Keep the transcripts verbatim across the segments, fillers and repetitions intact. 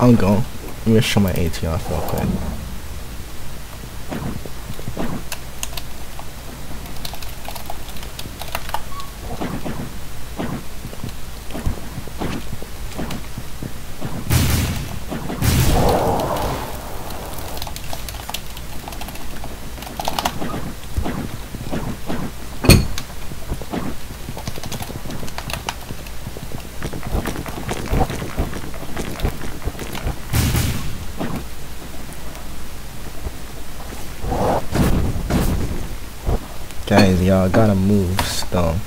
I'm gone. Let me show my A T R off real quick. Guys, y'all gotta move stone.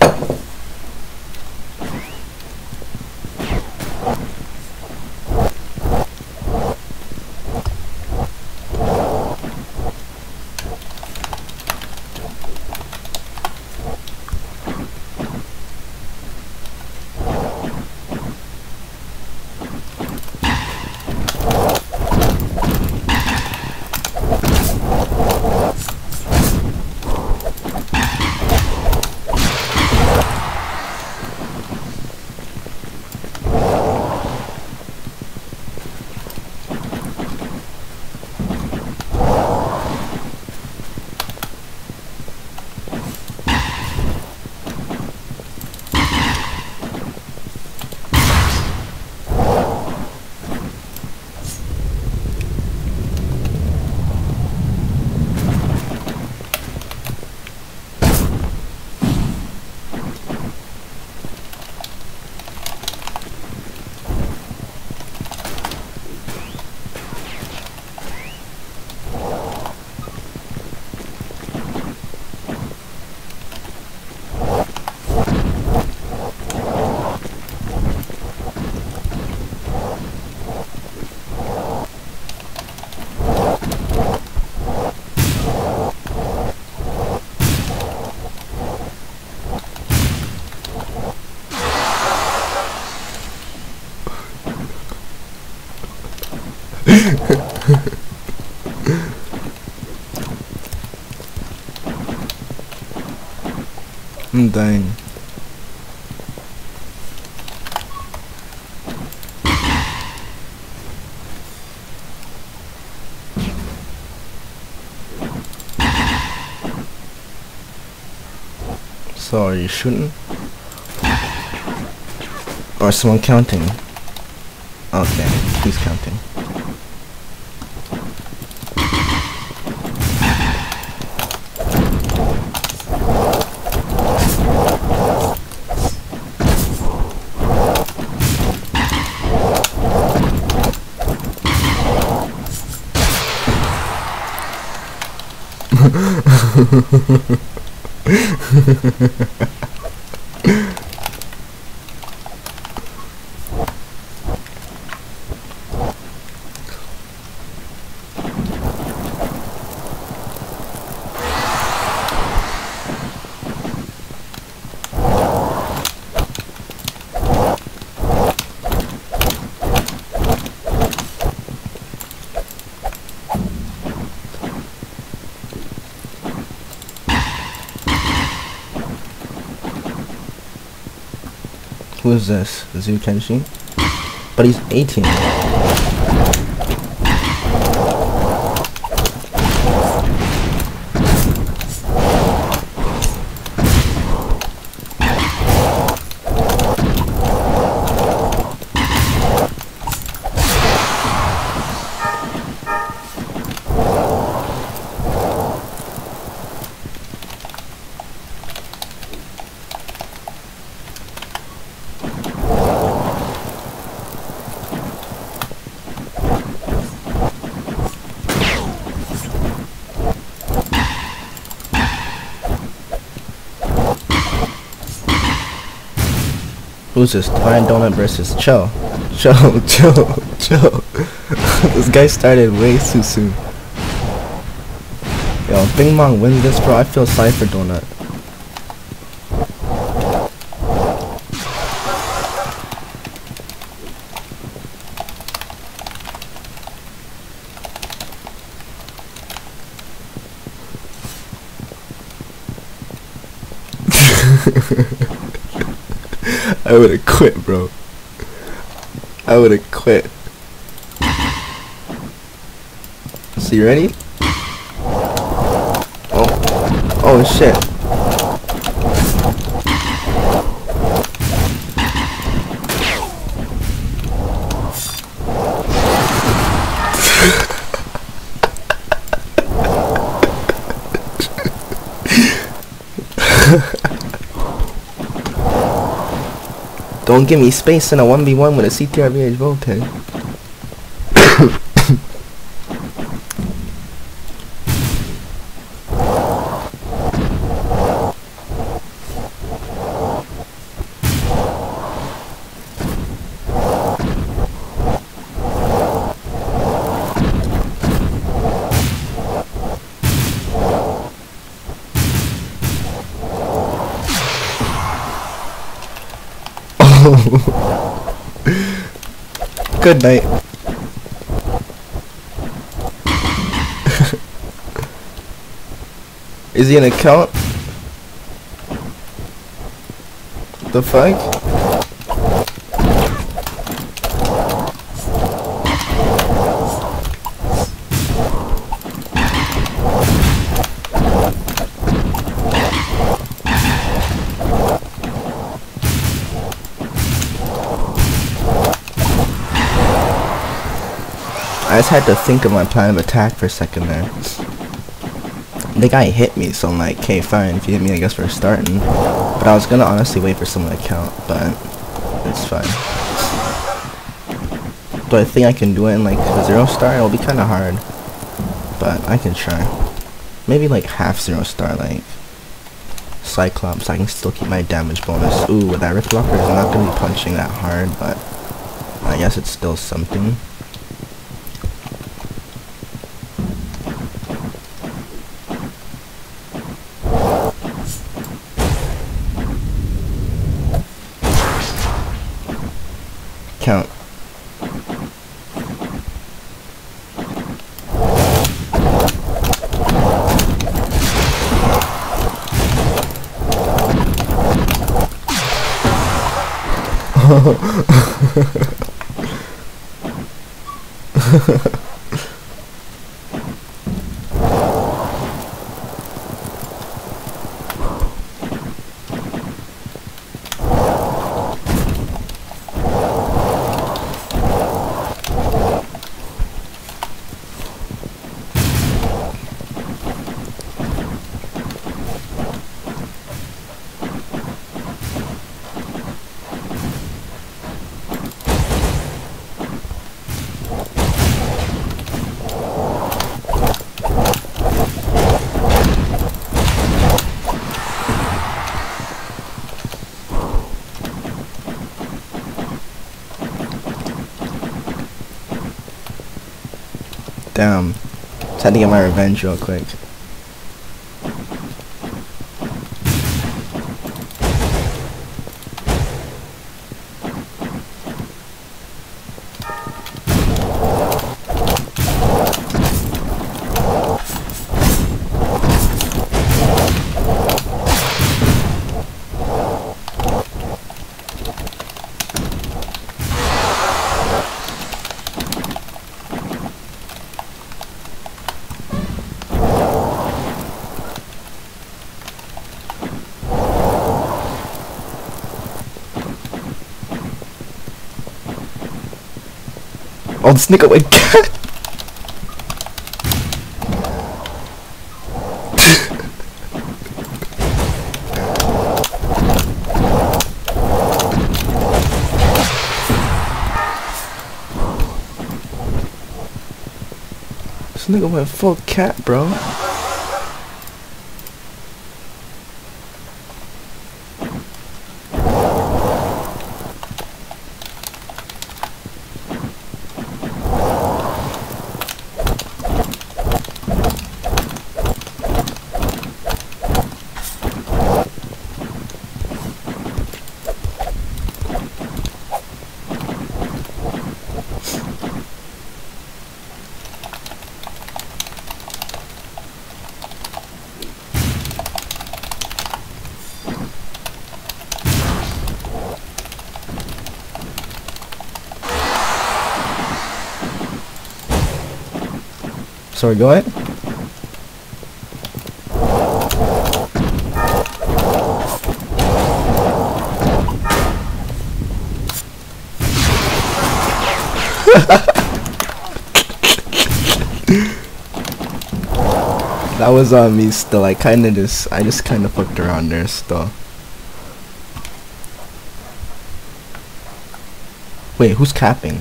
I'm dying. So are you shooting? Or someone counting? Okay, he's counting. Who is this? Zyukenshi? But he's eighteen. Who's this? Divine Donut versus Cho. Cho, Cho, Cho. This guy started way too soon. Yo, Bing Mong wins this, bro. I feel sorry for Donut. I would've quit, bro. I would've quit. Asi, you ready? Oh, oh shit. Don't give me space in a one v one with a C T R V H Voltan. Good night. Is he an account? The fuck? I just had to think of my plan of attack for a second there. The guy hit me, so I'm like, okay, fine. If you hit me, I guess we're starting. But I was gonna honestly wait for someone to count, but it's fine. Do I think I can do it in like a zero star? It'll be kind of hard, but I can try. Maybe like half zero star, like Cyclops. I can still keep my damage bonus. Ooh, with that Rift Locker, I'm not gonna be punching that hard, but I guess it's still something. Count. Damn. Just had to get my revenge real quick. Oh, this nigga went cat. This nigga went full cat, bro. Sorry, go ahead. That was on me still. I kind of just, I just kind of fucked around there still. Wait, who's capping?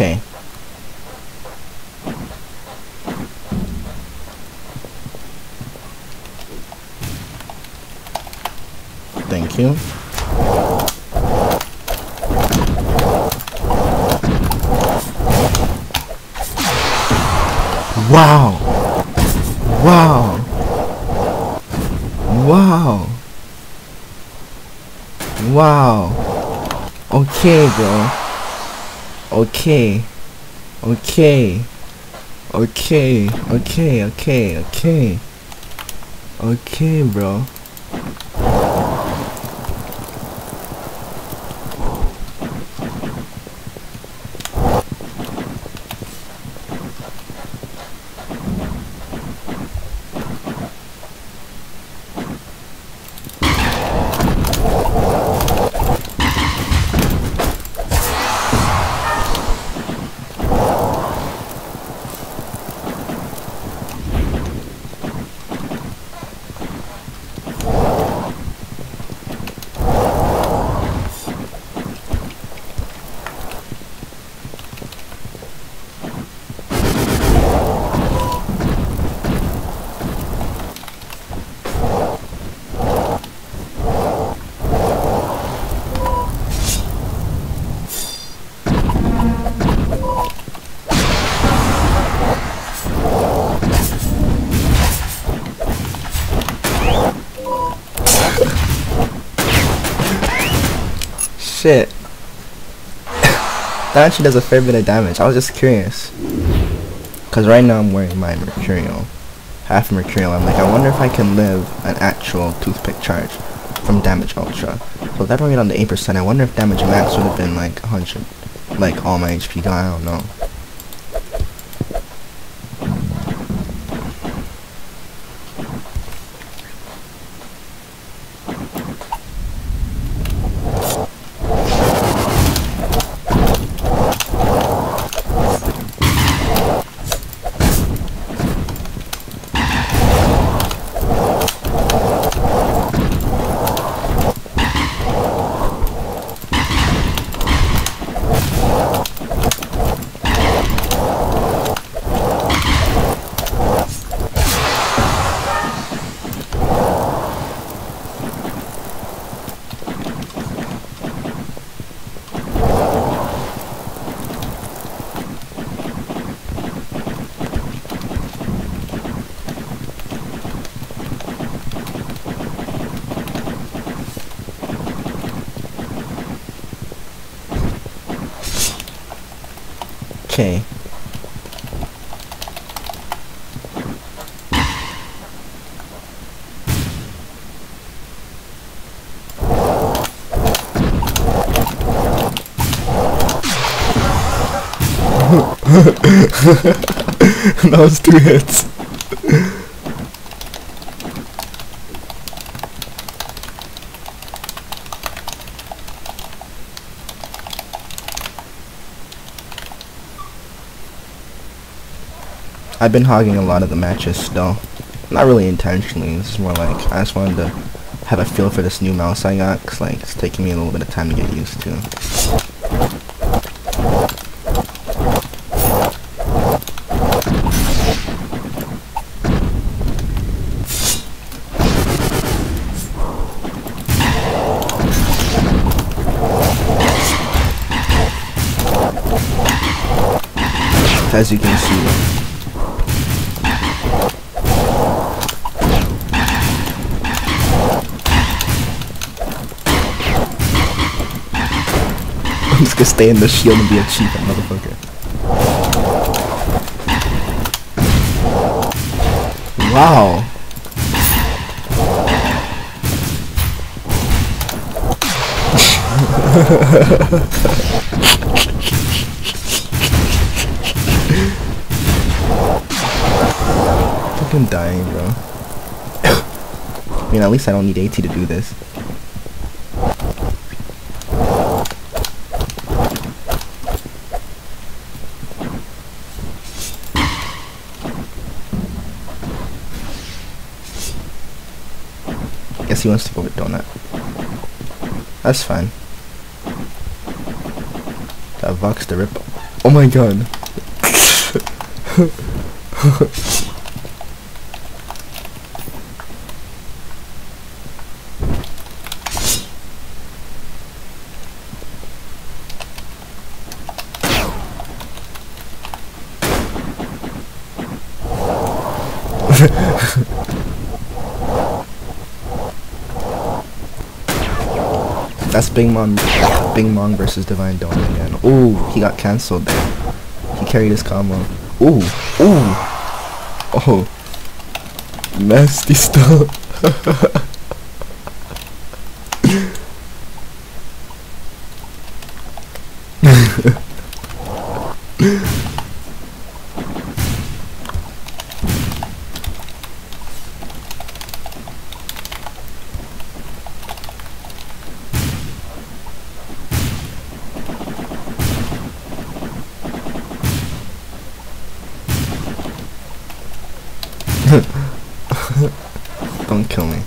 Okay. Thank you. Wow. Wow. Wow. Wow. Okay, bro. Okay, okay, okay, okay, okay, okay, okay, bro. Shit. That actually does a fair bit of damage. I was just curious. Cause right now I'm wearing my Mercurial. Half Mercurial. I'm like, I wonder if I can live an actual toothpick charge from damage ultra. So that only on the eight percent. I wonder if damage max would have been like one hundred. Like all my H P gone, I don't know. Okay. That was two hits. I've been hogging a lot of the matches though. Not really intentionally, it's more like I just wanted to have a feel for this new mouse I got, cause like it's taking me a little bit of time to get used to. As you can see, I'm just gonna stay in the shield and be a cheap motherfucker. Wow. Fucking dying, bro. I mean, at least I don't need AT to do this. Guess he wants to go with donut. That's fine. That Vox the Ripper. Oh my god. That's Bing Mom, Bing Mom versus Divine Dawn again. Ooh, he got cancelled there. He carried his combo. Ooh, ooh, oh, nasty stuff. Don't kill me.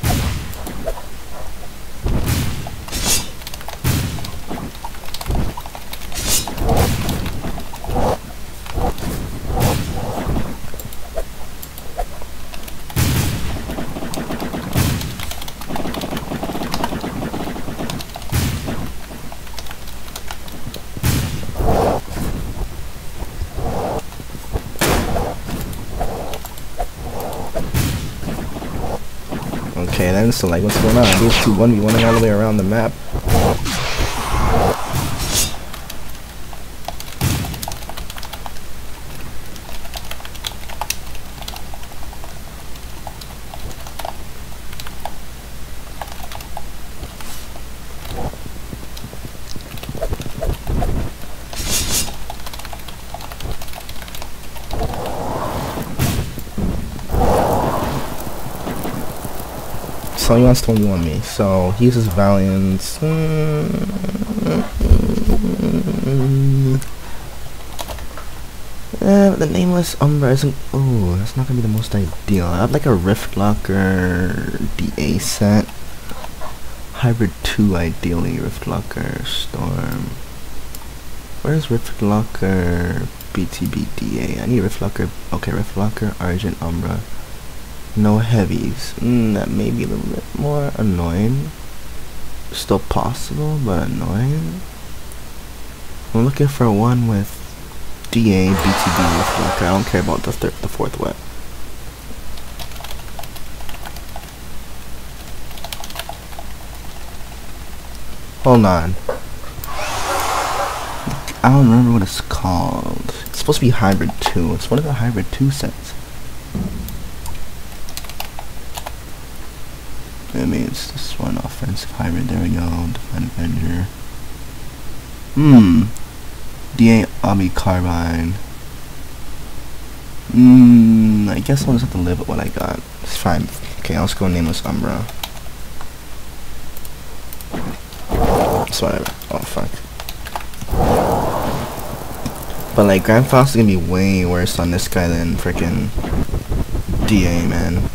Okay, then so like what's going on? These two one v one all the way around the map. So he wants to one v one me, so he uses Valiance. Uh, but the nameless Umbra isn't. Oh, that's not gonna be the most ideal. I have like a Rift Locker D A set. Hybrid two ideally, Rift Locker Storm. Where's Rift Locker B T B D A? I need Rift Locker. Okay, Rift Locker, Argent, Umbra. No heavies. Mm, that may be a little bit more annoying. Still possible, but annoying. I'm looking for one with D A, B T B, Rift Locker. I don't care about the third, the fourth one. Hold on. I don't remember what it's called. It's supposed to be Hybrid two. It's one of the Hybrid two sets. I mean, it's this one, offensive hybrid, there we go, Divine Avenger. Hmm. D A Ami Carbine. Hmm, I guess I'll just have to live with what I got. It's fine. Okay, I'll just go Nameless Umbra. It's whatever. Oh, fuck. But like, Grand Foss is gonna be way worse on this guy than freaking D A, man.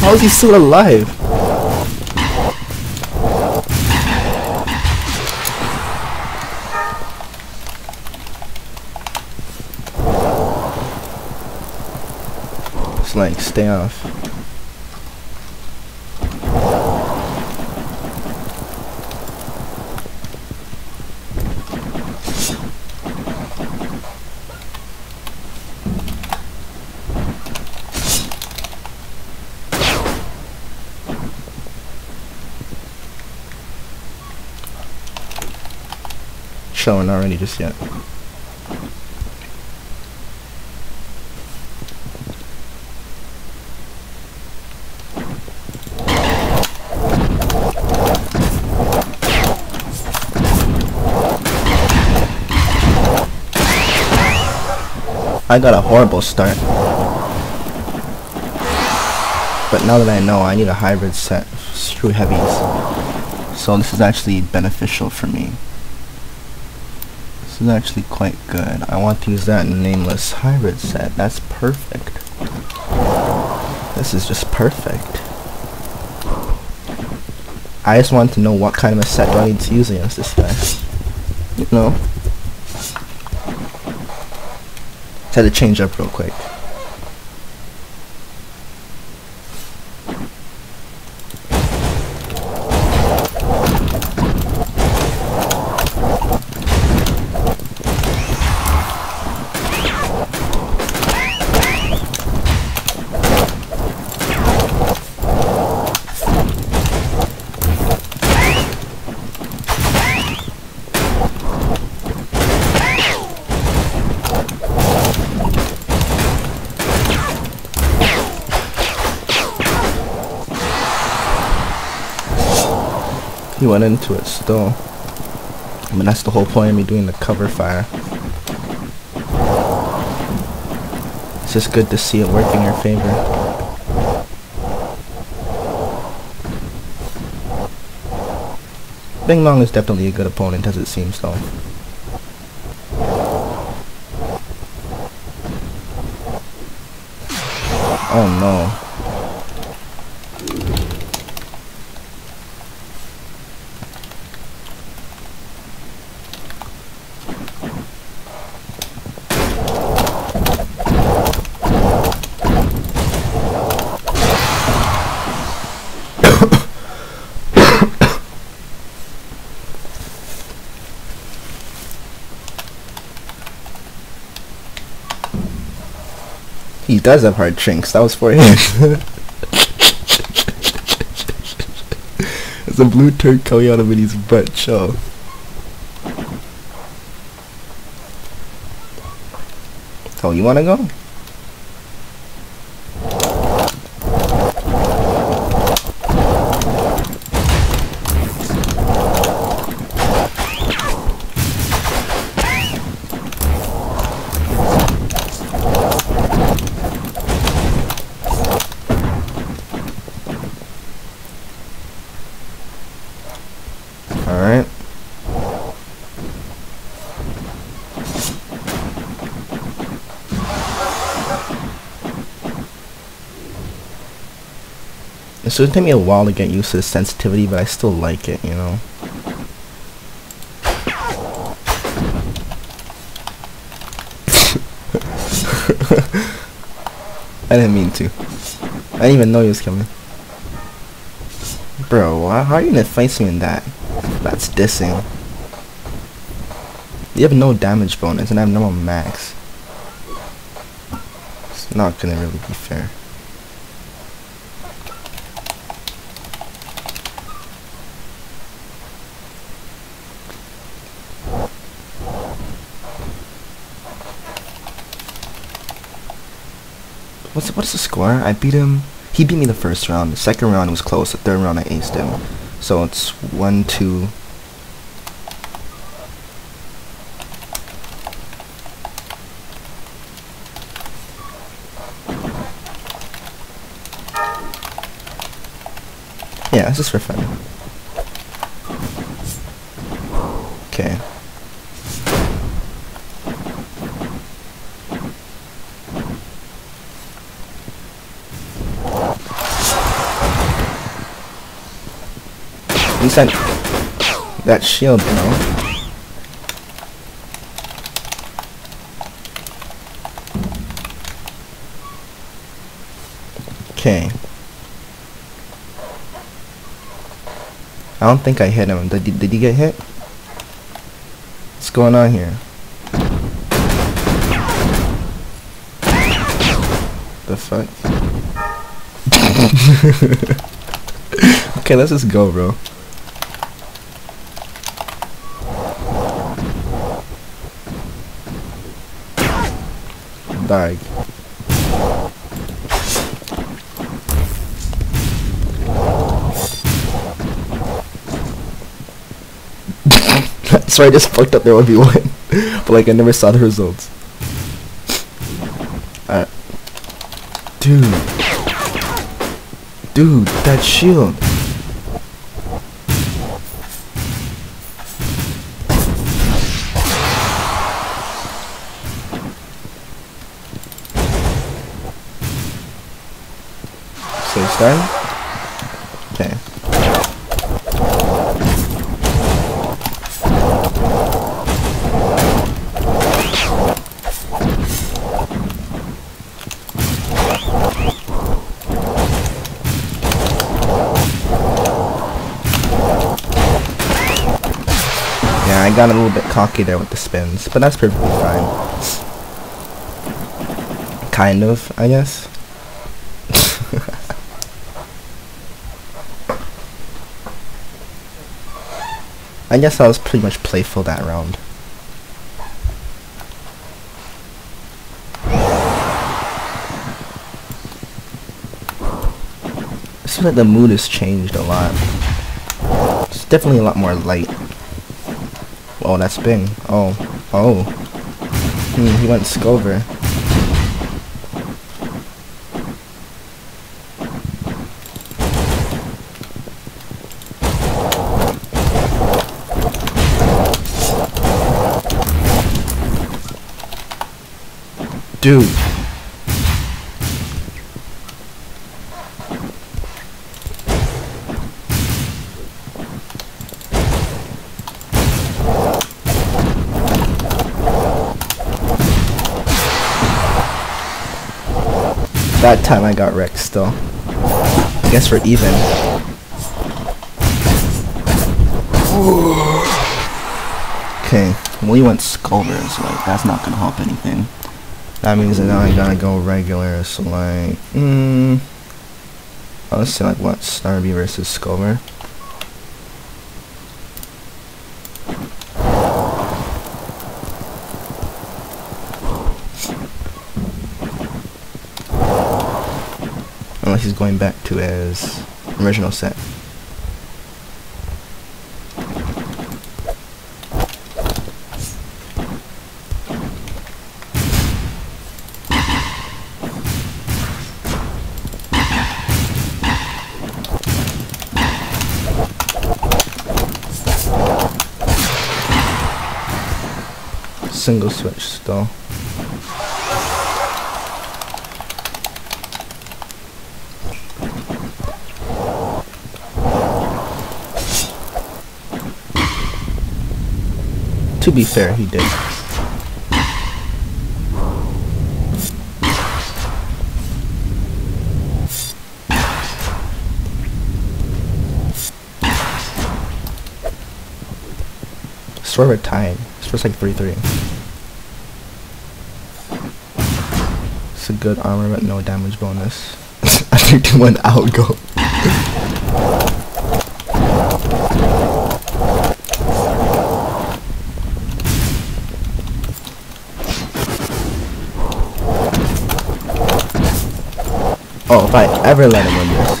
How is he still alive? It's like, stay off. showing already just yet. I got a horrible start. But now that I know I need a hybrid set, screw heavies. So this is actually beneficial for me. This is actually quite good. I want to use that in nameless hybrid set. That's perfect. This is just perfect. I just want to know what kind of a set do I need to use against this guy. You know? Just had to change up real quick. He went into it still. I mean, that's the whole point of me doing the cover fire. It's just good to see it work in your favor. Bing Long is definitely a good opponent, as it seems though. Oh no. He does have hard trinks. That was for him. There's a blue turd coming out of his butt. Show. Oh, you wanna go? So it took me a while to get used to the sensitivity, but I still like it, you know. I didn't mean to. I didn't even know he was coming. Bro, how are you gonna face him in that? That's dissing. You have no damage bonus and I have no max. It's not gonna really be fair. What's, what's the score? I beat him. He beat me the first round. The second round was close. The third round I aced him. So it's one, two. Yeah, this is for fun. Okay. Sent that shield, bro. Okay. I don't think I hit him. Did, did, did he get hit? What's going on here? The fuck? Okay, let's just go, bro. lag. So I just fucked up their one v one, but like I never saw the results. Uh, dude, dude, that shield. Save style. Okay. I got a little bit cocky there with the spins, but that's perfectly fine. Kind of, I guess. I guess I was pretty much playful that round. I feel like the mood has changed a lot. It's definitely a lot more light. Oh, that's Bing. Oh, oh. Hmm, he went Scover. Dude. That time I got wrecked still. I guess we're even. Okay, well he went Scover, so like that's not gonna help anything. That means that now I gotta go regular, so like mmm I'll say like what, Starby versus Scover? Unless he's going back to his original set. Single switch still. To be fair, he did. I swear we're tied. It's just like three three. It's a good armor but no damage bonus. After two one out go. Oh, if I ever let him win this.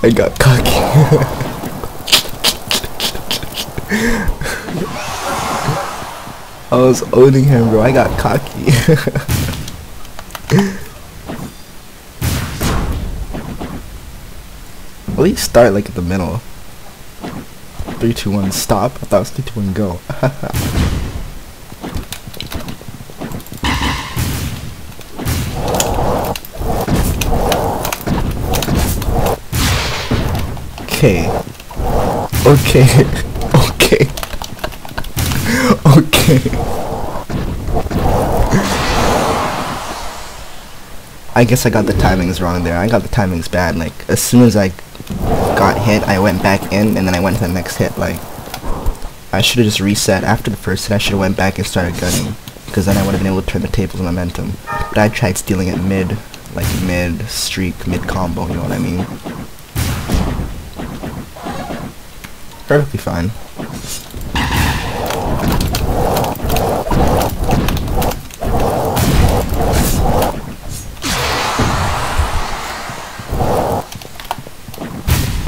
I got cocky. I was owning him, bro. I got cocky. At least start like at the middle. three two one stop. I thought it was three two one go. Okay. Okay. Okay. Okay. I guess I got the timings wrong there. I got the timings bad. Like as soon as I got hit, I went back in, and then I went to the next hit. Like, I should have just reset after the first hit. I should have went back and started gunning, because then I would have been able to turn the tables on momentum. But I tried stealing it mid, like mid streak, mid combo, you know what I mean? perfectly fine.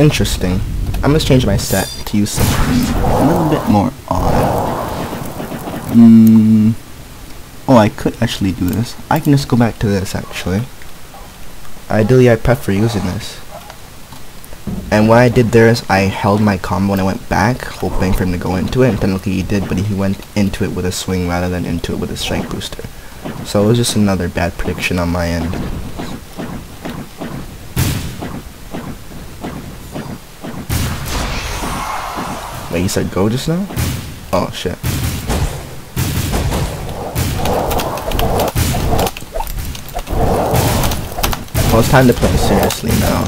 Interesting. I'm gonna change my set to use something a little bit more odd. Mm. Oh, I could actually do this. I can just go back to this actually. Ideally, I prefer using this. And what I did there is I held my combo and I went back, hoping for him to go into it, and technically he did, but he went into it with a swing rather than into it with a strike booster. So it was just another bad prediction on my end. Wait, you said go just now? Oh shit. Well, it's time to play seriously now.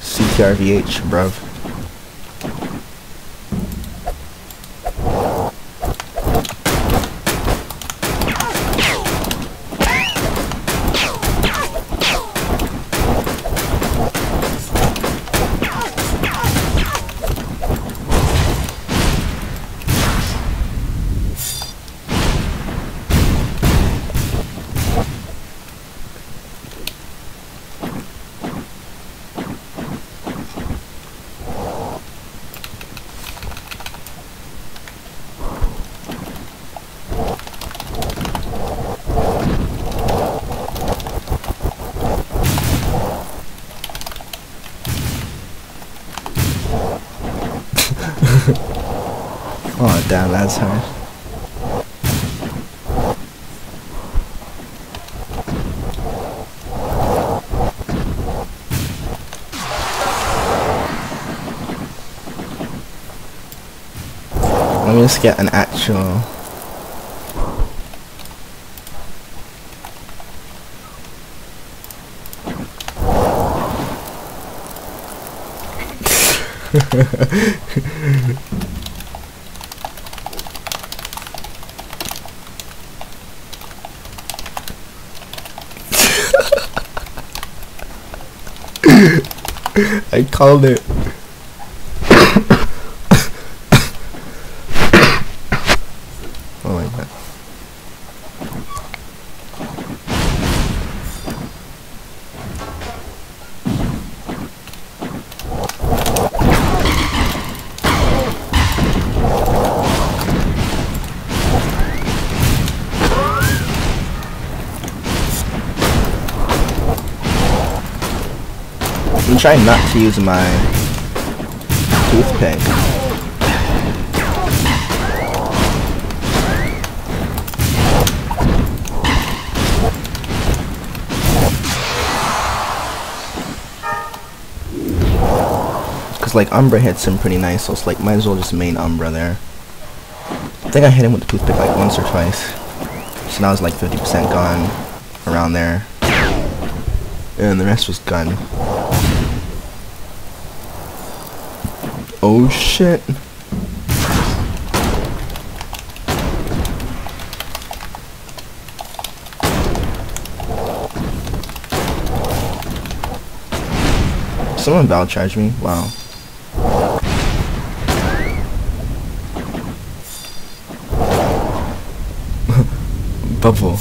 C T R V H, bruv. Oh damn, that's hard. Let me just get an actual... I called it. Oh my god. I'm trying not to use my toothpick. Cause like Umbra hits him pretty nice, so it's like might as well just main Umbra there. I think I hit him with the toothpick like once or twice. So now it's like fifty percent gone, around there. And the rest was gone. Oh shit. Someone battle charged me? Wow. Bubble.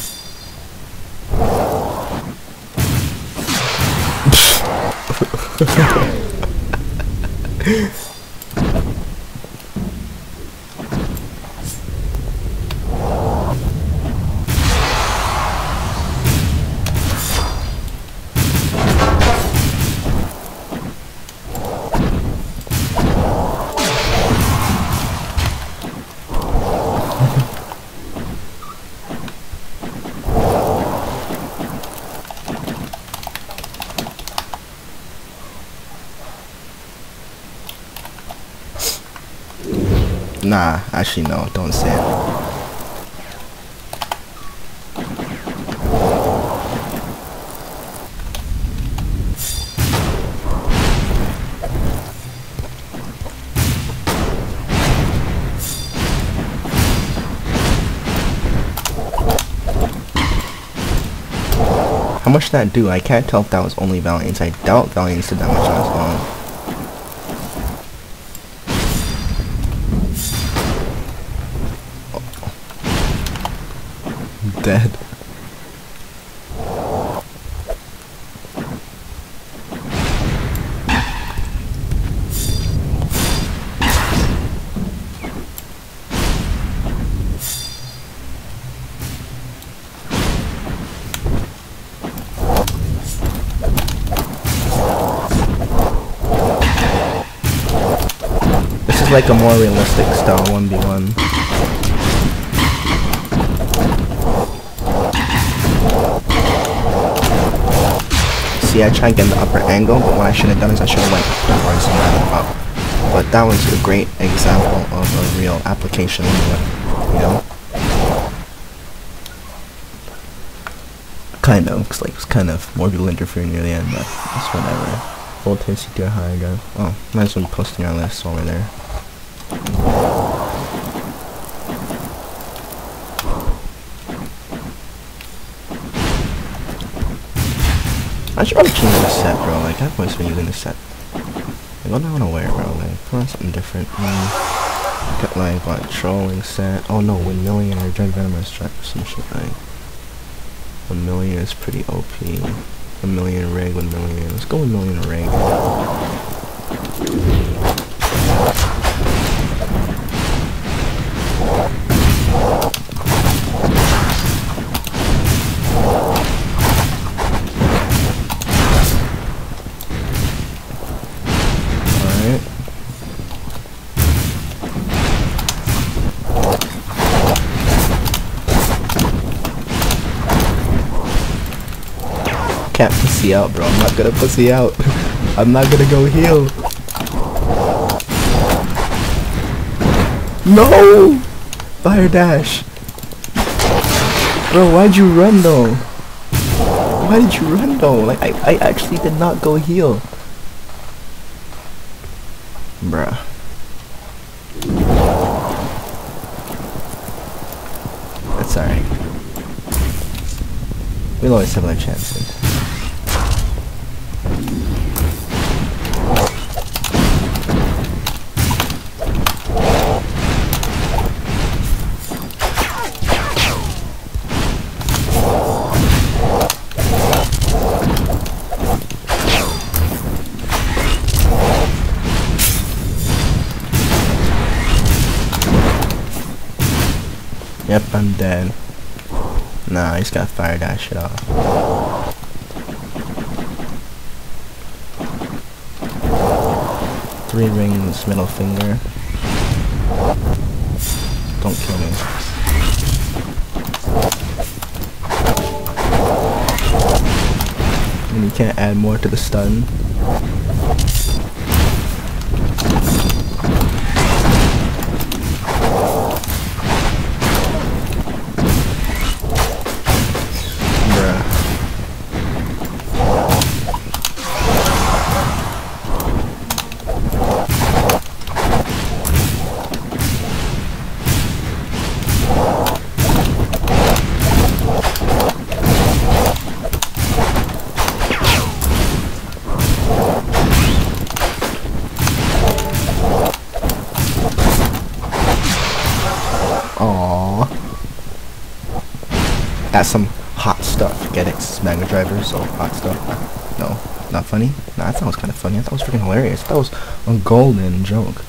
Nah, actually no, don't say it. How much did that do? I can't tell if that was only Valiant's. I doubt Valiant's did that much on its own. Dead. This is like a more realistic style one v one. Yeah, I tried to get the upper angle, but what I should have done is I should have went backwards and rather up. But that was a great example of a real application of it, you know? Kind of, because like, it was kind of morbidly interfering near the end, but it's whatever. Voltage, C T R, higher go. Oh, might as well be posting our list over there. I should probably change the set, bro. Like, I've always been using the set. Like, what do I want to wear, bro? Like, put on something different. Mm. Got, like, what, trolling set. Oh, no, one million or Dread Venomous Strike or some shit, like. one million is pretty O P. one million rig, one million. Let's go one million rig. Can't pussy out, bro. I'm not gonna pussy out. I'm not gonna go heal. No! Fire dash. Bro, why'd you run though? Why did you run though? Like, I, I actually did not go heal. Bruh. That's alright. We'll always have our chances. Yep, I'm dead. Nah, I just got fire dash it off. Three rings, middle finger. Don't kill me. And you can't add more to the stun. That's some hot stuff. Get it? It's Mega Driver, so hot stuff. No, not funny? Nah, I thought it was kind of funny. I thought it was freaking hilarious. That was a golden joke.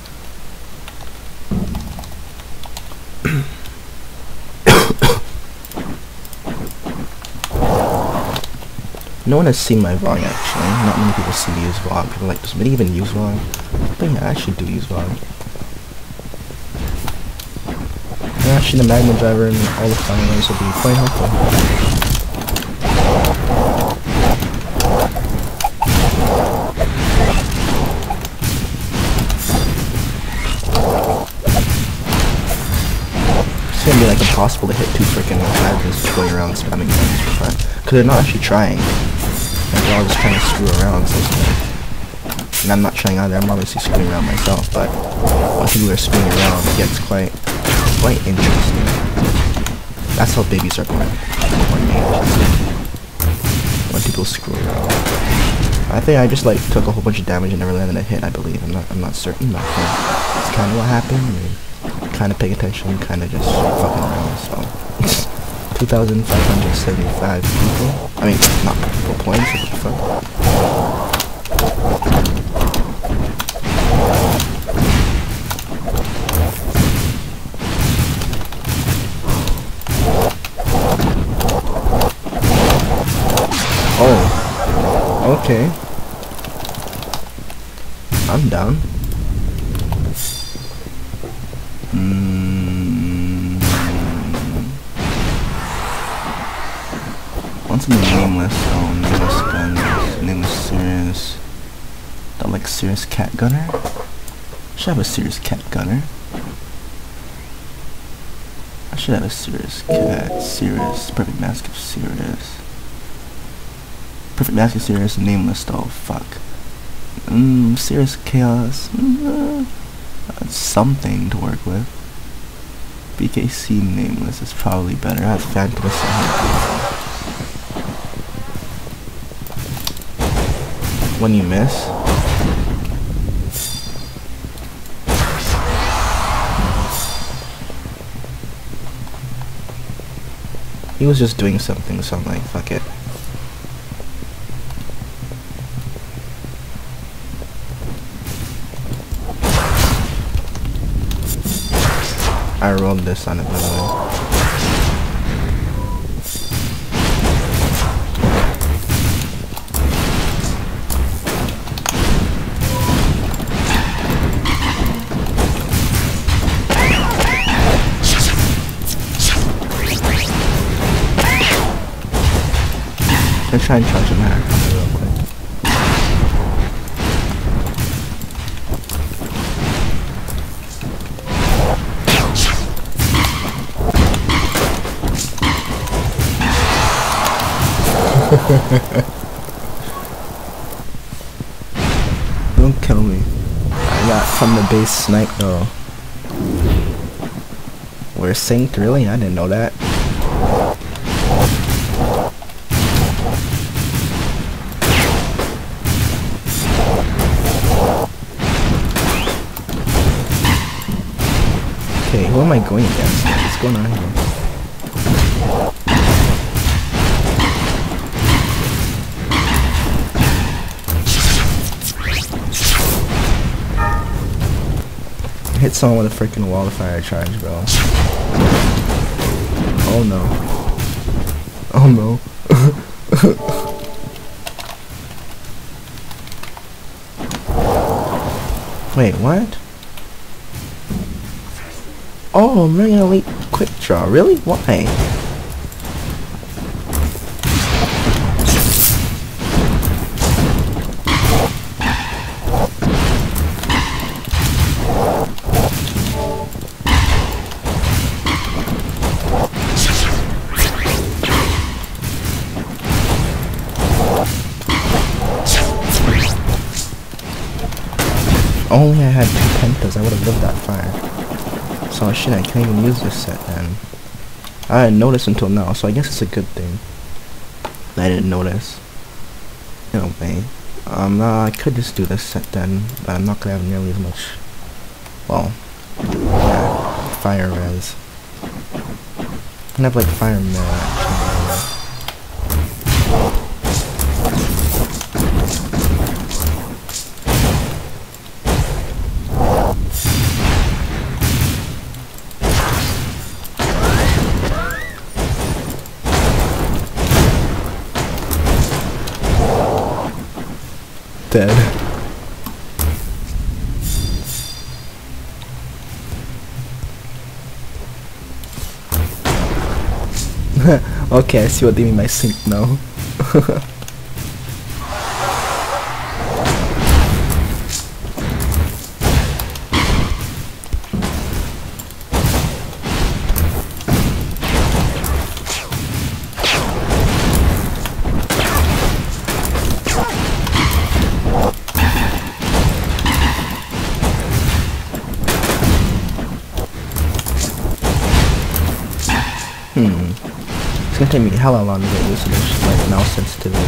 No one has seen my vlog, actually. Not many people see me use vlog. People are like, does somebody even use vlog? But yeah, I actually do use vlog. Actually, the Magma Driver and all the fun ways will be quite helpful. It's gonna be like impossible to hit two freaking guys just going around spamming guns for fun. Because they're not actually trying. Like, they're all just trying to screw around. So like, and I'm not trying either, I'm obviously screwing around myself, but once people are screwing around, it gets quite. Quite interesting. That's how babies are born. Born people screw up. I think I just like took a whole bunch of damage and never landed a hit. I believe. I'm not. I'm not certain. But that's kind of what happened. I mean, kind of paying attention. Kind of just fucking around. So. two thousand five hundred seventy-five people. I mean, not people points. What the fuck? Oh. Okay. I'm down. What's in the nameless? Oh, nameless gunners. Nameless serious. Don't like serious cat gunner? Should have a serious cat gunner. I should have a serious cat. Serious. Perfect mask of serious. Perfect mask of serious. Nameless. Oh, fuck. Mmm, serious chaos. Mm, uh, something to work with. B K C nameless is probably better. I have phantom. When you miss, he was just doing something, so I'm like, fuck it. I rolled this on it, by the way. I'm gonna try and charge him out real quick. Don't kill me. I got from the base snipe though. We're synced, really? I didn't know that. Who am I going against? What's going on here? I hit someone with a freaking wall of fire charge, bro. Oh no. Oh no. Wait, what? Oh, I'm running a late quick draw. Really? Why? If only I had two pentas, I would have lived that fire. Oh shit, I can't even use this set then. I didn't notice until now, so I guess it's a good thing that I didn't notice. You know, man. Um, uh, I could just do this set then, but I'm not gonna have nearly as much. Well, yeah, fire res. I'm gonna have like fire mirror actually. Dead. Okay, I see what they mean by sink now. It's gonna take me hella long to get used to this like mouse sensitivity.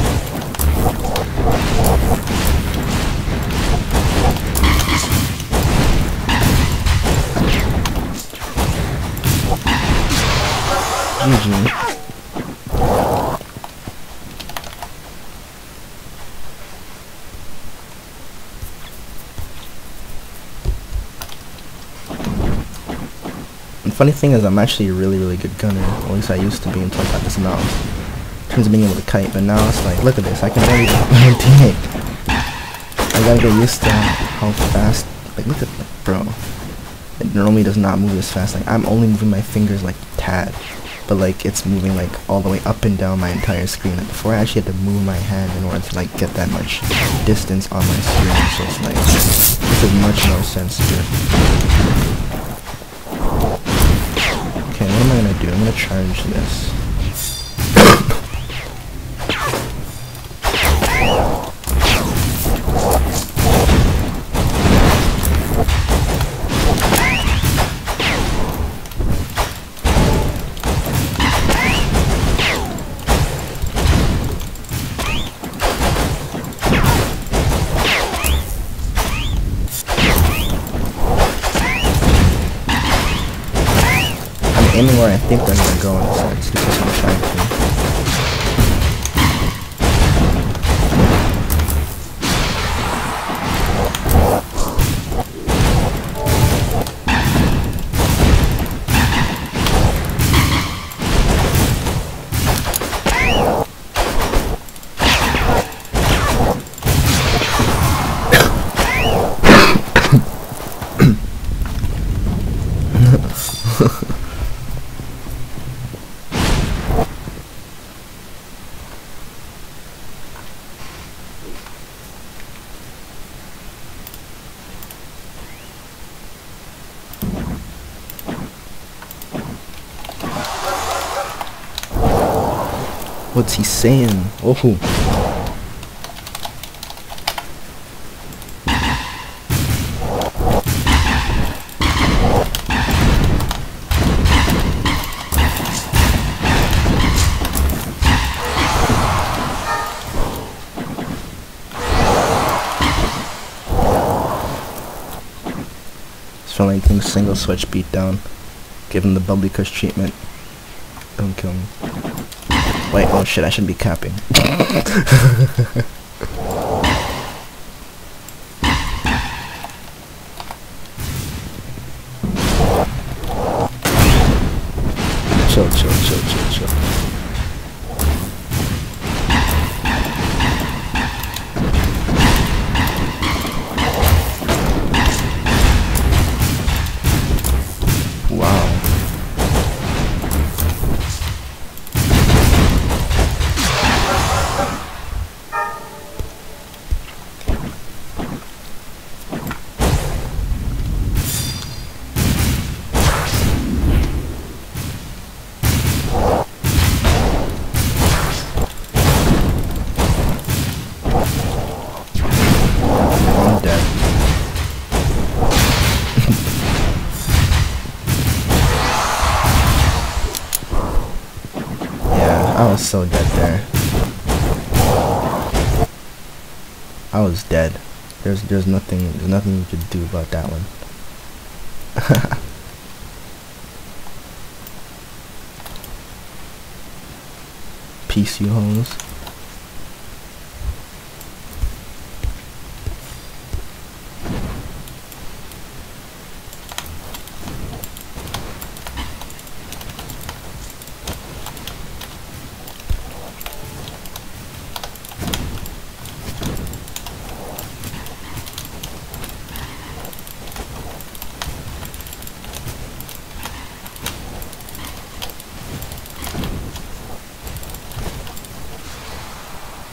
The funny thing is, I'm actually a really, really good gunner. At least I used to be until I got this mouse. In terms of being able to kite, but now it's like, look at this, I can already dang it. I gotta get used to how fast, like look at like, bro. It normally does not move as fast. Like I'm only moving my fingers like tad, but like it's moving like all the way up and down my entire screen. Like, before I actually had to move my hand in order to like get that much distance on my screen. So it's like this is much more sensitive. Okay, what am I gonna do? I'm gonna charge this. Aiming where I think they're gonna go on the side, so that's what I'm trying to do. What's he saying? Oh, it's feeling like single switch beat down. Give him the bubbly kush treatment. Don't kill him. Wait, oh shit, I should be capping. Chill, chill, chill, chill, chill. I was so dead there. I was dead. There's there's nothing there's nothing you could do about that one. Peace, you hoes.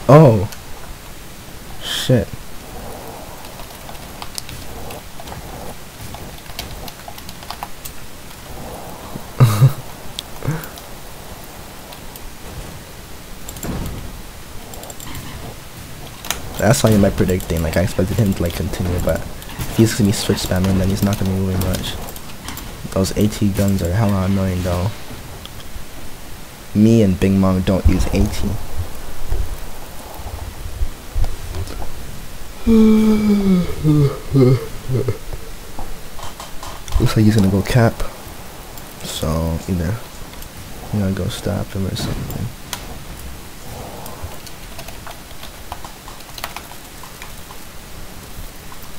Oh shit. That's why you might predicting, like I expected him to like continue, but if he's gonna be switch spamming then he's not gonna be moving much. Those AT guns are hella annoying though. me and Big Mama don't use eighteen. Looks like he's gonna go cap. So either I'm gonna go stop him or something.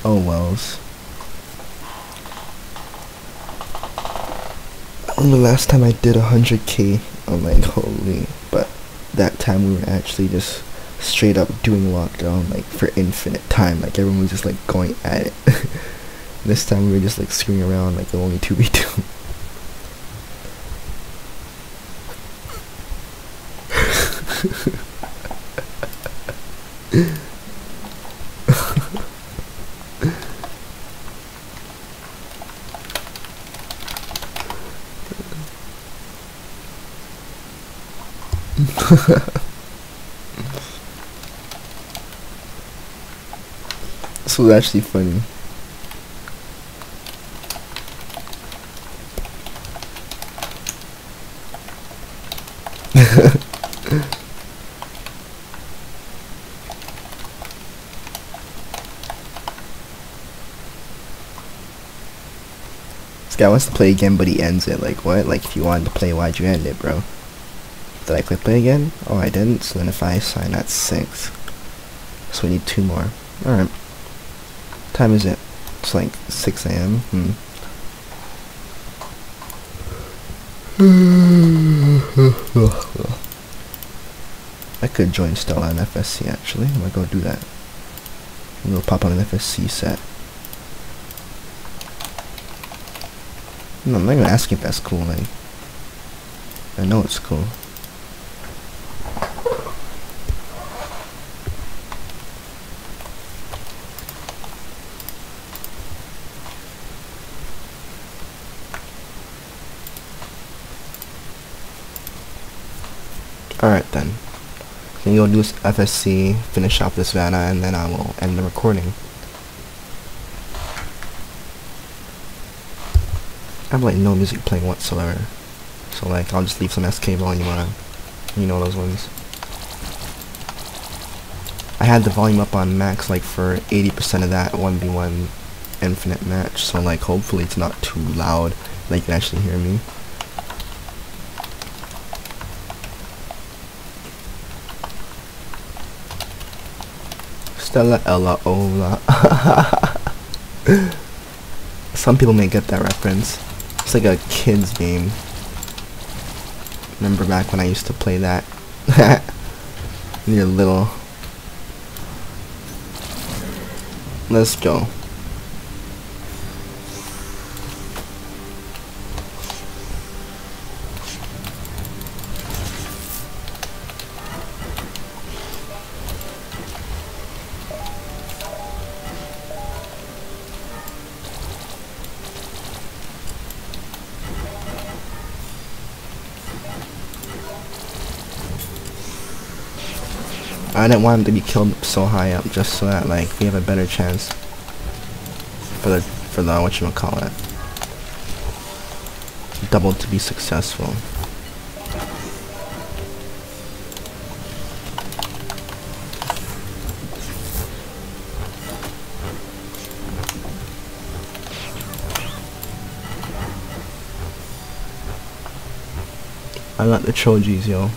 Oh wells. I remember last time I did one hundred K, I'm like holy, but that time we were actually just straight up doing lockdown like for infinite time, like everyone was just like going at it. This time we were just like screwing around like the only two v two. This was actually funny. This guy wants to play again, but he ends it. Like what? Like if you wanted to play, why'd you end it, bro? Did I click play again? Oh, I didn't. So then if I sign, that's six. So we need two more. Alright. Time is it? It's like six A M. Hmm. I could join Stella in F S C actually. I'm gonna go do that. I'm gonna pop on an F S C set. No, I'm not gonna ask if that's cool, like. I know it's cool. Alright then. Then you'll do this F S C, finish off this Vanna, and then I will end the recording. I have like no music playing whatsoever. So like I'll just leave some S K volume on, you know those ones. I had the volume up on max like for eighty percent of that one v one infinite match, so like hopefully it's not too loud that you can actually hear me. Stella Ella Ola. Some people may get that reference. It's like a kid's game. Remember back when I used to play that? You're little. Let's go. I didn't want him to be killed so high up, just so that like we have a better chance for the for the whatchamacallit double to be successful. I got the Chojis, yo.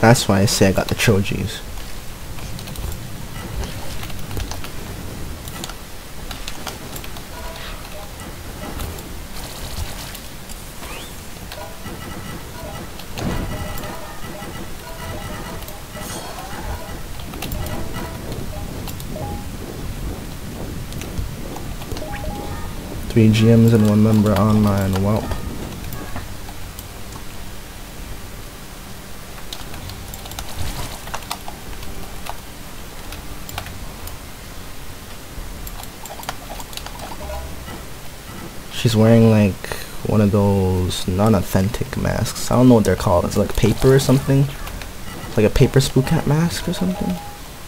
That's why I say I got the Chojis. Three G Ms and one member online, welp. She's wearing like one of those non-authentic masks. I don't know what they're called. It's like paper or something. It's like a paper spook hat mask or something.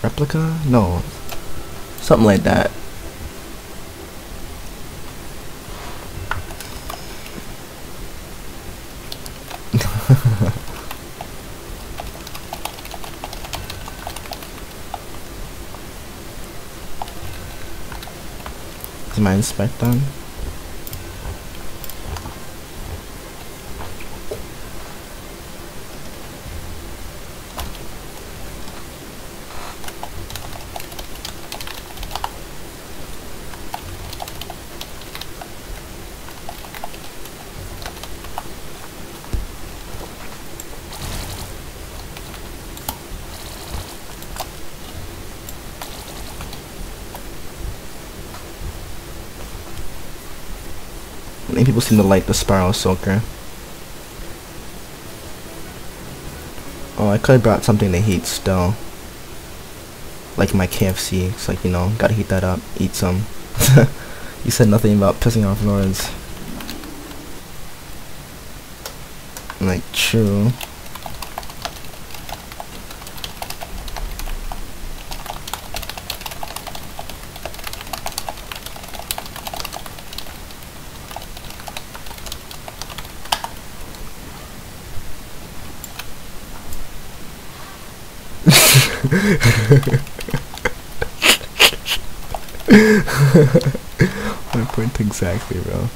Replica? No. Something like that. Is my inspect on? Many people seem to like the spiral soaker. Oh, I could have brought something to heat still. Like my K F C. It's like, you know, gotta heat that up, eat some. You said nothing about pissing off Lawrence. Like, true. My point exactly, bro.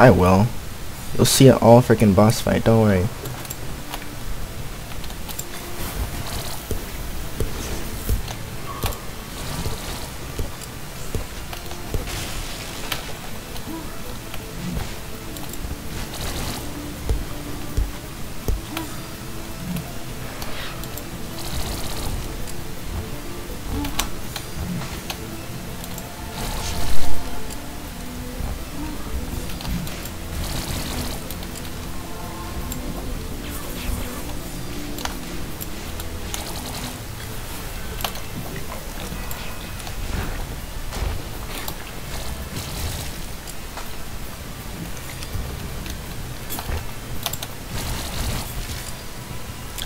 I will. You'll see it all freaking boss fight, don't worry.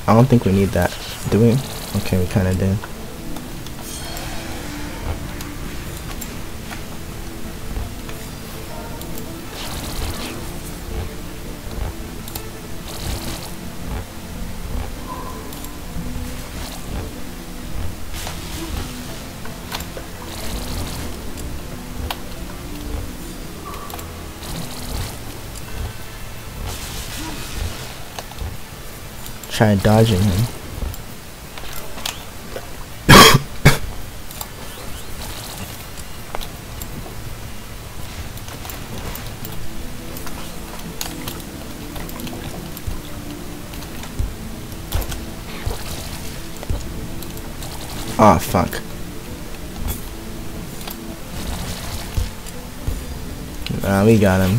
I don't think we need that, do we? Okay, we kinda did. Try dodging him. Ah, oh, fuck. Ah, we got him.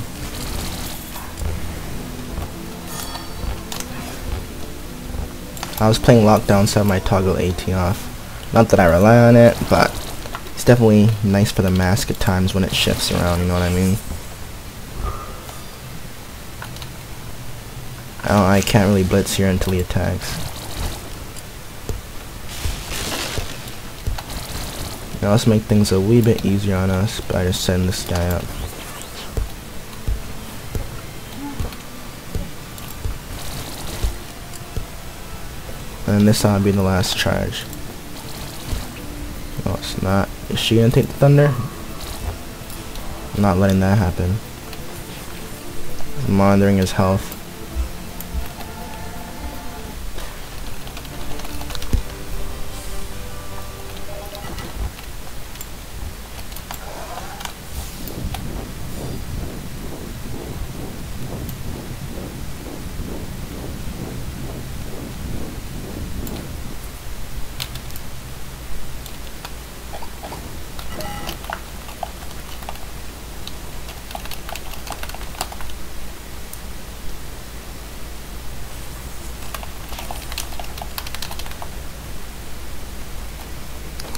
I was playing Lockdown, so I had my toggle AT off. Not that I rely on it, but it's definitely nice for the mask at times when it shifts around, you know what I mean? Oh, I can't really blitz here until he attacks. Now let's make things a wee bit easier on us by just setting this guy up. And this ought to be the last charge. No, it's not. Is she gonna take the thunder? I'm not letting that happen. I'm monitoring his health.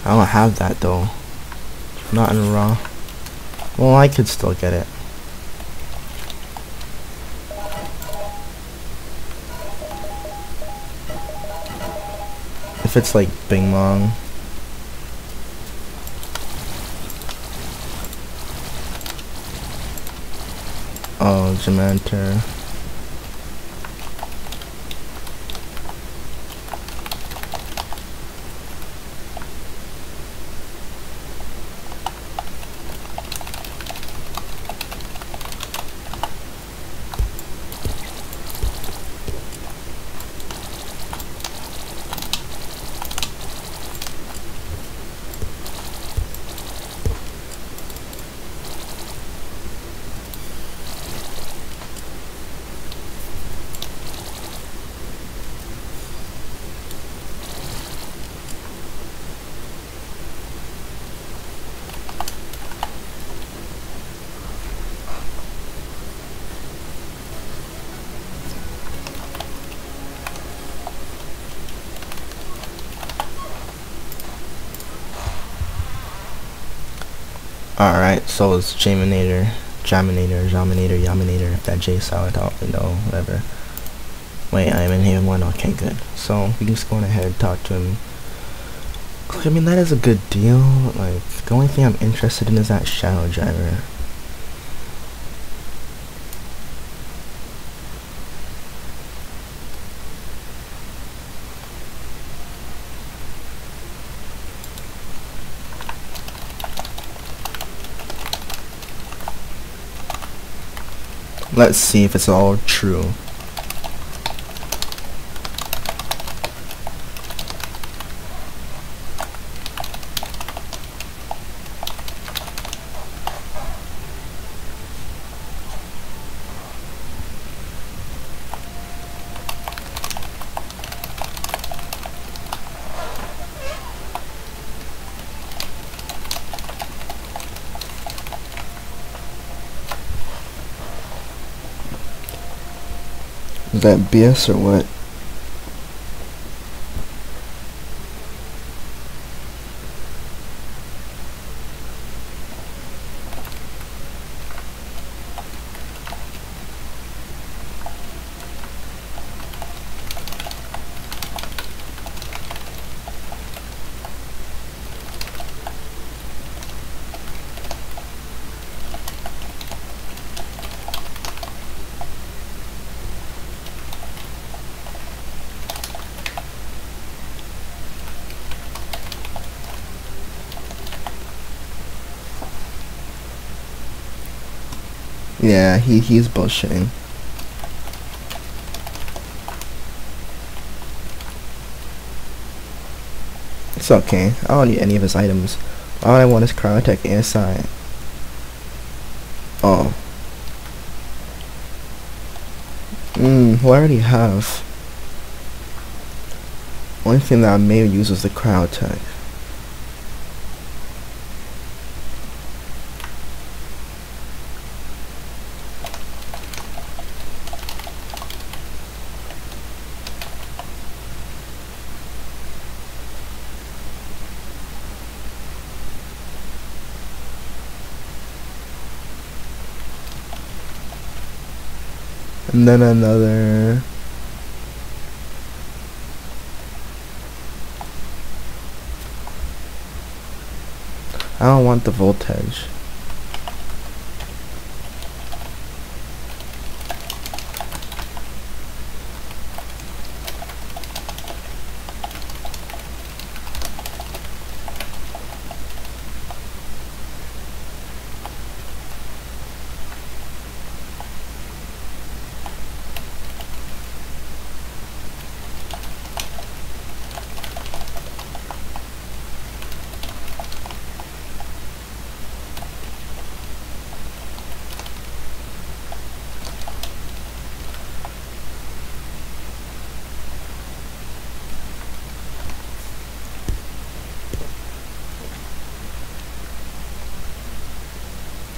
I don't have that though. Not in raw. Well, I could still get it. If it's like Bing Bong. Oh, Gemanter. Alright, so it's Jaminator, Jaminator, Jaminator, Yaminator, that J solid out the window, whatever. Wait, I'm in here one, okay, good. So we can just go on ahead and talk to him. I mean, that is a good deal. Like, the only thing I'm interested in is that Shadow Driver. Let's see if it's all true. Is that B S or what? Yeah, he he's bullshitting. It's okay. I don't need any of his items. All I want is Cryotech A S I. Oh. Mmm, well, I already have. Only thing that I may use is the Cryotech. And then another. I don't want the voltage.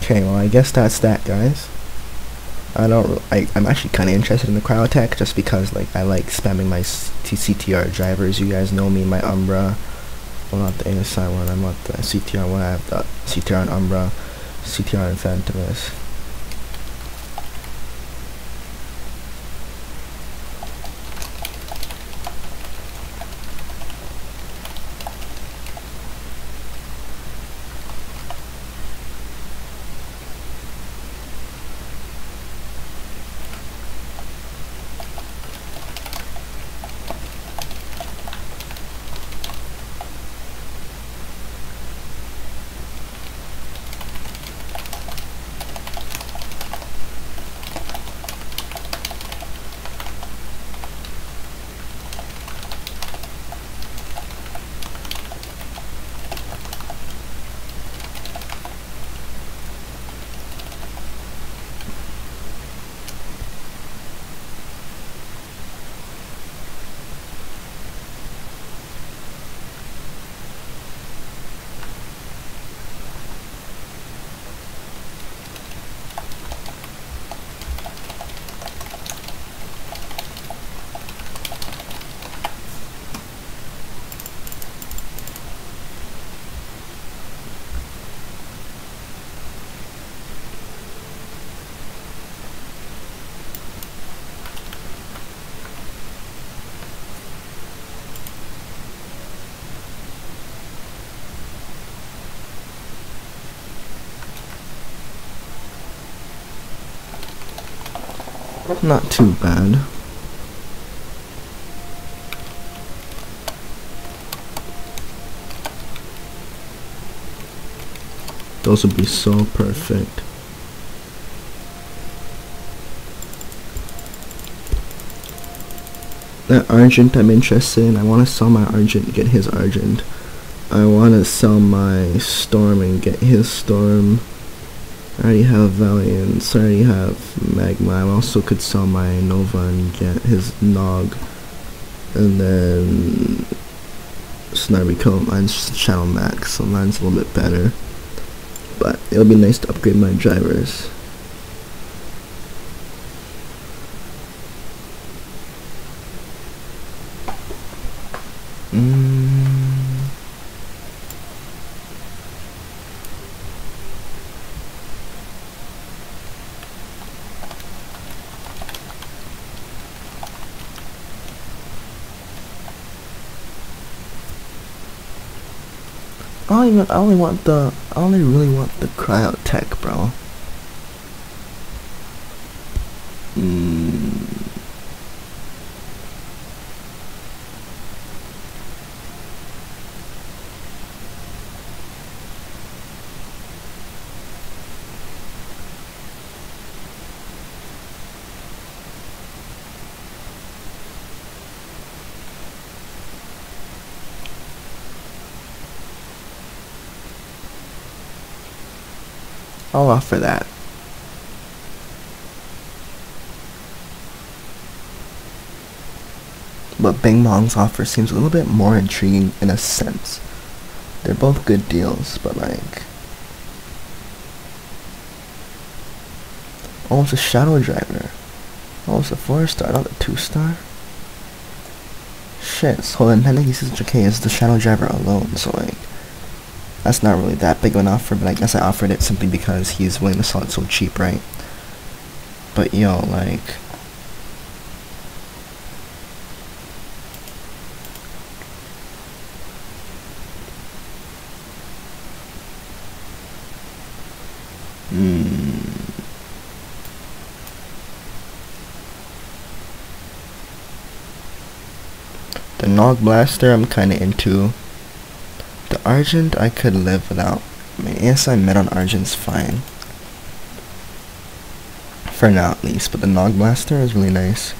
Okay, well, I guess that's that, guys. I don't. I, I'm actually kind of interested in the Cryotech just because, like, I like spamming my C T R drivers. You guys know me, my Umbra, well, not the Anus Sign one, I'm not the C T R one, I have the C T R and Umbra, C T R and Phantomas. Not too bad. Those would be so perfect. That Argent I'm interested in. I want to sell my Argent and get his Argent. I want to sell my Storm and get his Storm. I already have Valiant, I already have Magma. I also could sell my Nova and get his Nog. And then Snarby Coat, mine's Shadow Max, so mine's a little bit better. But it'll be nice to upgrade my drivers. I only want the, I only really want the cryo tech, bro. Mm. I'll offer that. But Bing Bong's offer seems a little bit more intriguing in a sense. They're both good deals, but like... Oh, it's a Shadow Driver. Oh, it's a four star, not a two star. Shit, so then Nintendo uses J K as the Shadow Driver alone, so like... That's not really that big of an offer, but I guess I offered it simply because he's willing to sell it so cheap, right? But yo, like... Hmm... The Nog Blaster I'm kinda into. The Argent I could live without. I mean, A S I Med on Argent's fine. For now at least, but the Nog Blaster is really nice.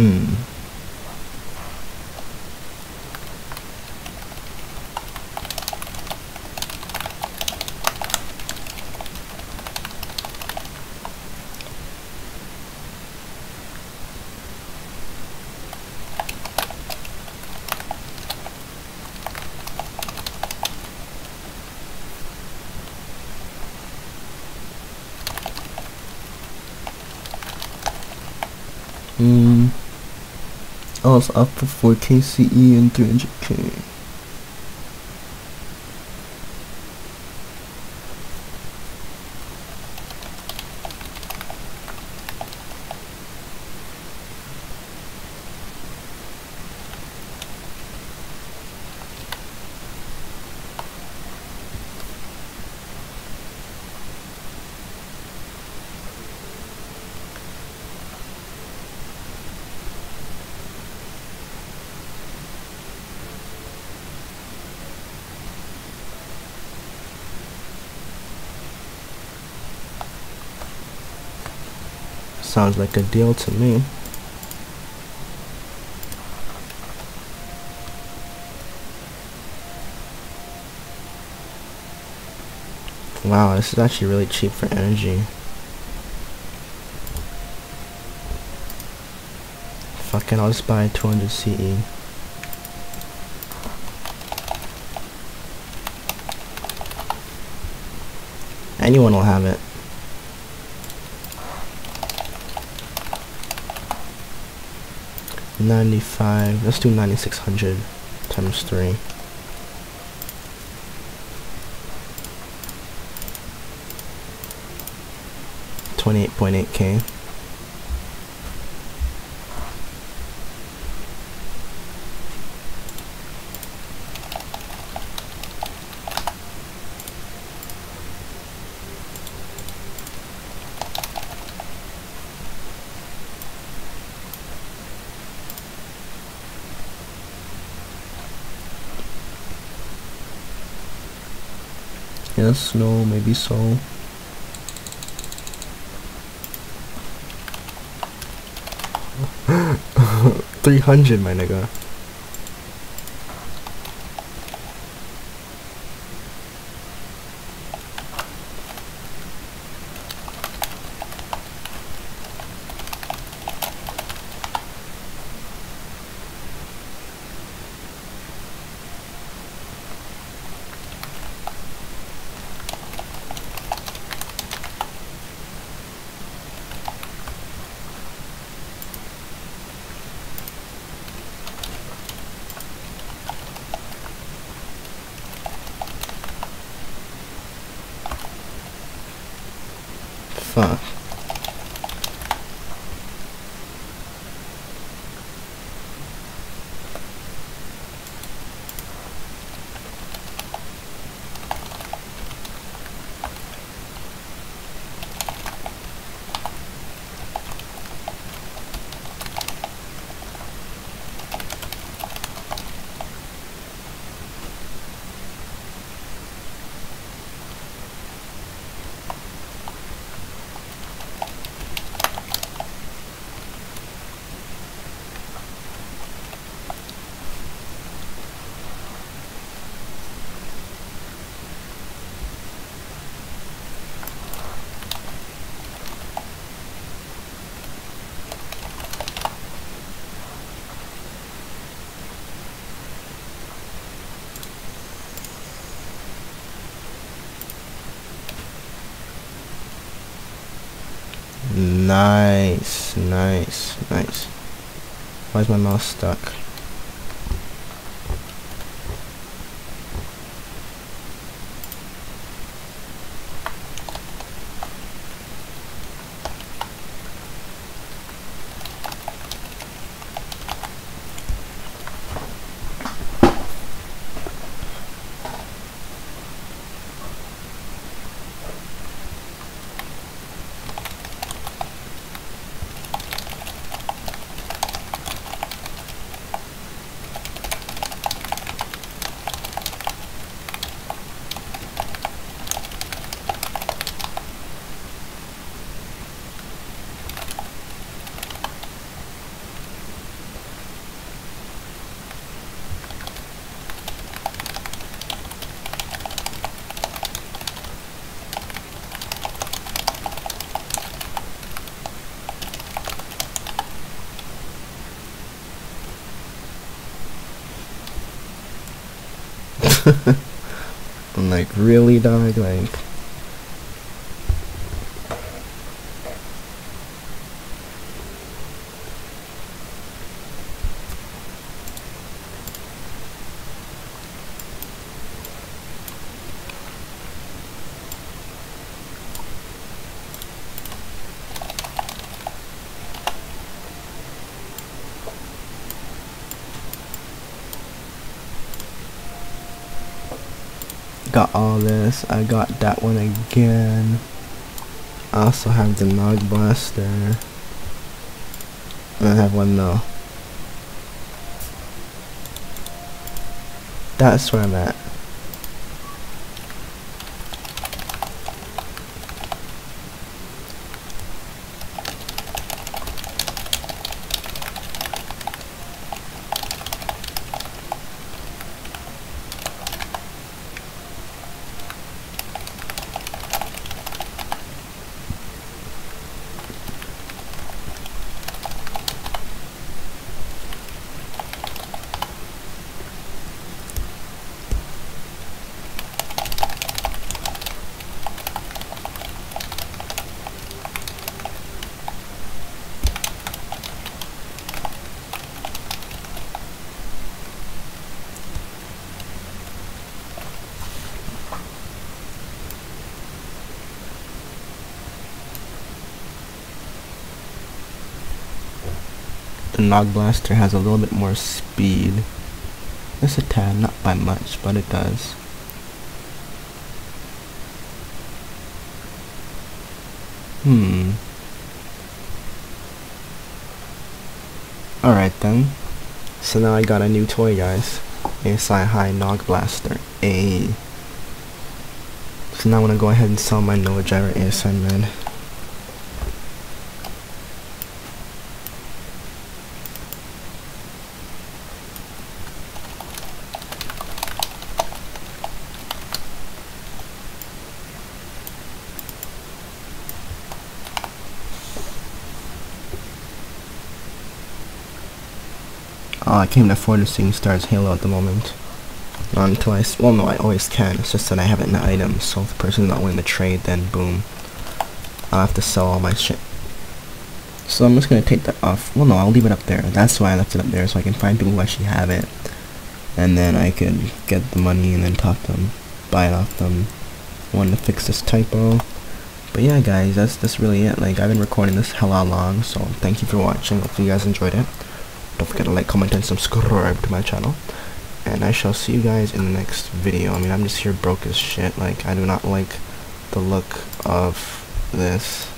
Hmm. and I was up for four K C E and three hundred K. Sounds like a deal to me. Wow, this is actually really cheap for energy. Fuck it, I'll just buy two hundred C E. Anyone will have it. ninety-five, let's do ninety-six hundred times three. twenty-eight point eight K. Yes, no, maybe so. three hundred, my nigga. Fuck. Nice, nice, nice. Why is my mouse stuck? I'm like, really, dog? Like, got all this. I got that one again. I also have the Nog Blaster. And I have one now. That's where I'm at. Nog Blaster has a little bit more speed. It's a tad, not by much, but it does. Hmm. Alright then. So now I got a new toy, guys. A S I High Nog Blaster. A. So now I'm gonna go ahead and sell my Nova Gyro A S I Med. Oh, I can't afford to sing Stars Halo at the moment. Not until I... well, no, I always can. It's just that I haven't an item, so if the person's not willing to trade, then boom. I'll have to sell all my shit. So I'm just going to take that off. Well, no, I'll leave it up there. That's why I left it up there, so I can find people who actually have it. And then I can get the money and then talk to them. Buy it off them. Wanted to fix this typo. But yeah, guys, that's, that's really it. Like, I've been recording this hella long, so thank you for watching. Hopefully you guys enjoyed it. Don't forget to like, comment, and subscribe to my channel. And I shall see you guys in the next video. I mean, I'm just here broke as shit. Like, I do not like the look of this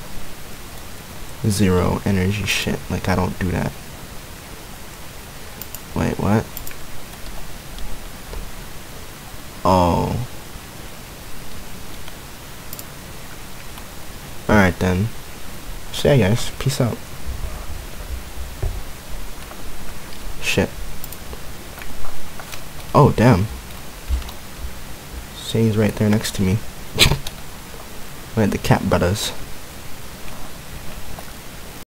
zero energy shit. Like, I don't do that. Wait, what? Oh. Alright then. So yeah, guys. Peace out. Shit. Oh, damn. Say's right there next to me. Right, the cat brothers.